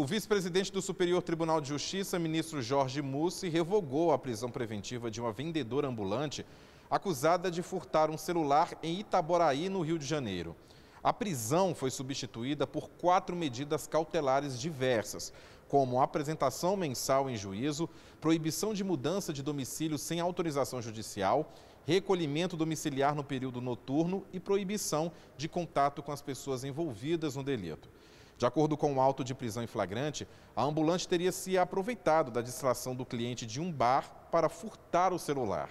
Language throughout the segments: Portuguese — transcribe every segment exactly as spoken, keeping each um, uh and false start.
O vice-presidente do Superior Tribunal de Justiça, ministro Jorge Mussi, revogou a prisão preventiva de uma vendedora ambulante acusada de furtar um celular em Itaboraí, no Rio de Janeiro. A prisão foi substituída por quatro medidas cautelares diversas, como apresentação mensal em juízo, proibição de mudança de domicílio sem autorização judicial, recolhimento domiciliar no período noturno e proibição de contato com as pessoas envolvidas no delito. De acordo com o auto de prisão em flagrante, a ambulante teria se aproveitado da distração do cliente de um bar para furtar o celular.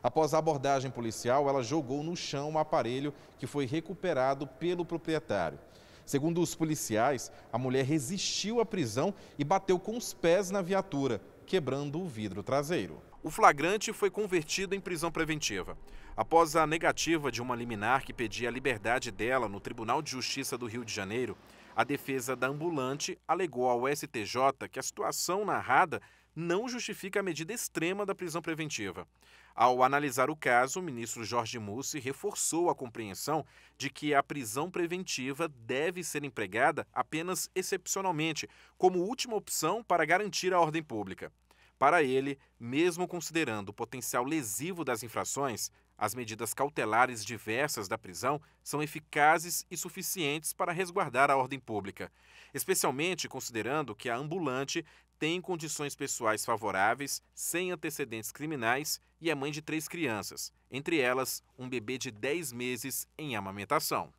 Após a abordagem policial, ela jogou no chão um aparelho que foi recuperado pelo proprietário. Segundo os policiais, a mulher resistiu à prisão e bateu com os pés na viatura, quebrando o vidro traseiro. O flagrante foi convertido em prisão preventiva. Após a negativa de uma liminar que pedia a liberdade dela no Tribunal de Justiça do Rio de Janeiro, a defesa da ambulante alegou ao S T J que a situação narrada não justifica a medida extrema da prisão preventiva. Ao analisar o caso, o ministro Jorge Mussi reforçou a compreensão de que a prisão preventiva deve ser empregada apenas excepcionalmente, como última opção para garantir a ordem pública. Para ele, mesmo considerando o potencial lesivo das infrações, as medidas cautelares diversas da prisão são eficazes e suficientes para resguardar a ordem pública, especialmente considerando que a ambulante tem condições pessoais favoráveis, sem antecedentes criminais e é mãe de três crianças, entre elas um bebê de dez meses em amamentação.